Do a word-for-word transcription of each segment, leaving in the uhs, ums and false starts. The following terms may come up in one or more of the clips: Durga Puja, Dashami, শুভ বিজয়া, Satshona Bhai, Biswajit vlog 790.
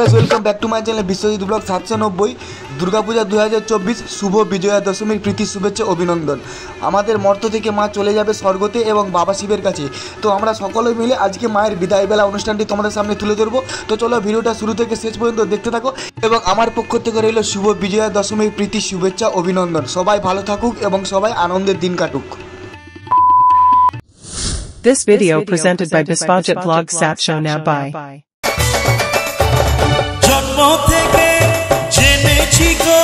guys, welcome back to my channel Biswajit vlog seven ninety Durga Puja twenty twenty-four Shubho Bijoya Dashami Priti Shubhechha Obinondon আমাদের মর্ত থেকে মা চলে যাবে স্বর্গতে এবং বাবা শিবের কাছে তো আমরা সকলে মিলে আজকে মায়ের বিদায় বেলা অনুষ্ঠানটি তোমাদের সামনে তুলে ধরব তো চলো ভিডিওটা শুরু থেকে শেষ পর্যন্ত দেখতে থাকো এবং আমার পক্ষ থেকে রইল শুভ বিজয়া দশমী প্রীতি শুভেচ্ছা অভিনন্দন সবাই ভালো থাকুক এবং সবাই আনন্দের দিন কাটুক This video presented by Biswajit vlog Satshona Bhai জন্ম থেকে জেনেছি গো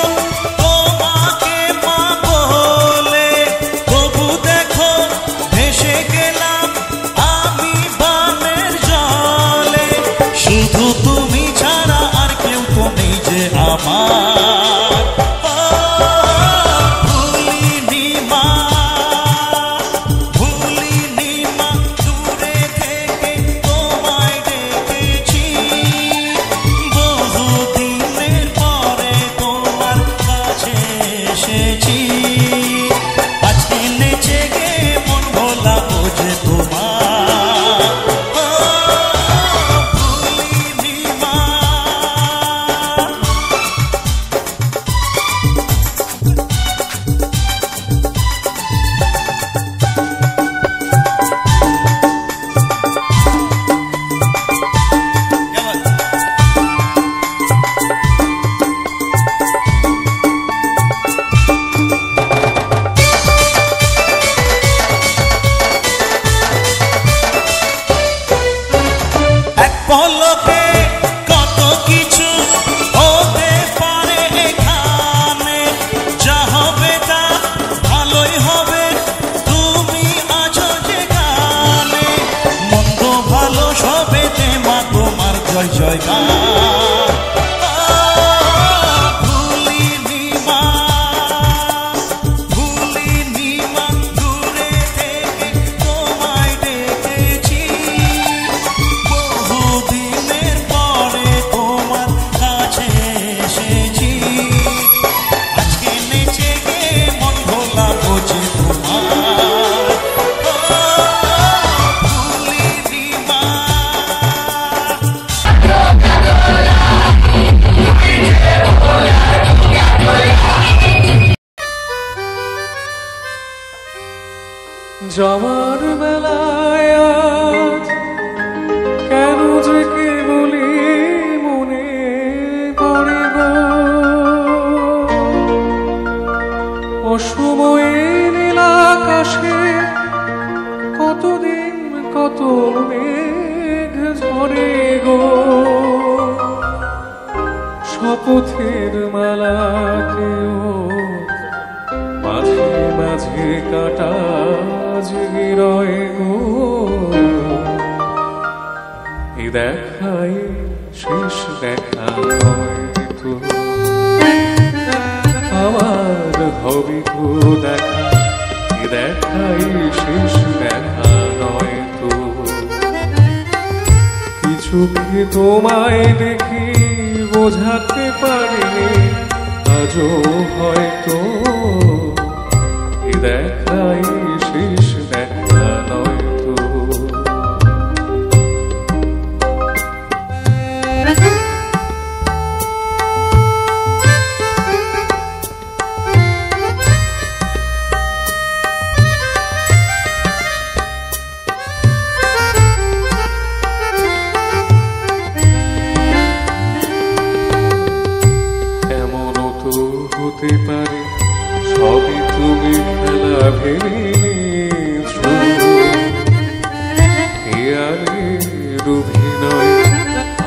যাওয়ার বেলায় আজ কেন যে কেবলি মনে পড়ে গো অসময়ে নীল আকাশে কতদিন কত মেঘ ঝরে গো শপথের মালাতেও মাঝে মাঝে কাটা জিরয় গো এই দেখাই শেষ দেখা হয়তো আমার হবি গো দেখা এই দেখাই শেষ দেখা নয়তো কিছু কি তোমায় দেখি বোঝাতে পারিনি আজও হয়তো এই দেখাই শেষ তুমি খেলা ভেবেছো খেয়ালের অভিনয়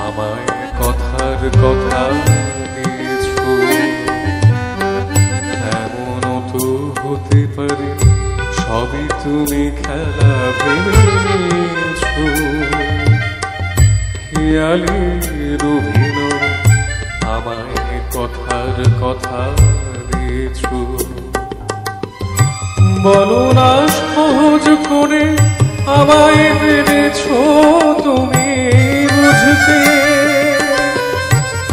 আমায় কথার কথা দিয়েছো বলো না সহজ করে আমায় পেরেছো তুমি বুঝতে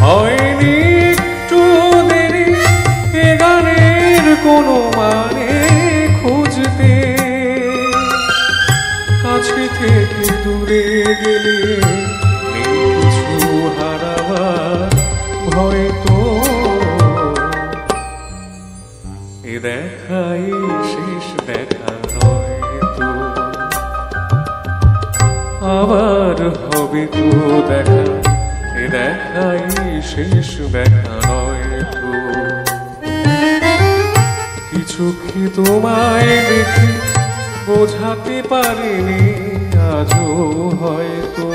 হয়নি একটু দেরি এ গানের কোনো মানে খুঁজতে কাছে থেকে দূরে গেলে কিছু হারাবা তবে তো দেখা এ দেখাই শেষ দেখা নয় তো। কিছু কি তোমায় দেখে বোঝাতে পারিনি আজও হয়তো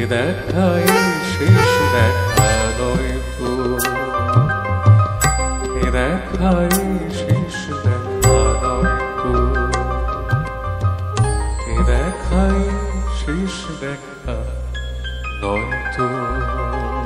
এ দেখাই শেষ দেখা নয় তো। এ দেখাই শেষ দেখা নয় তো। এ দেখাই শেষ দেখা নয় তো।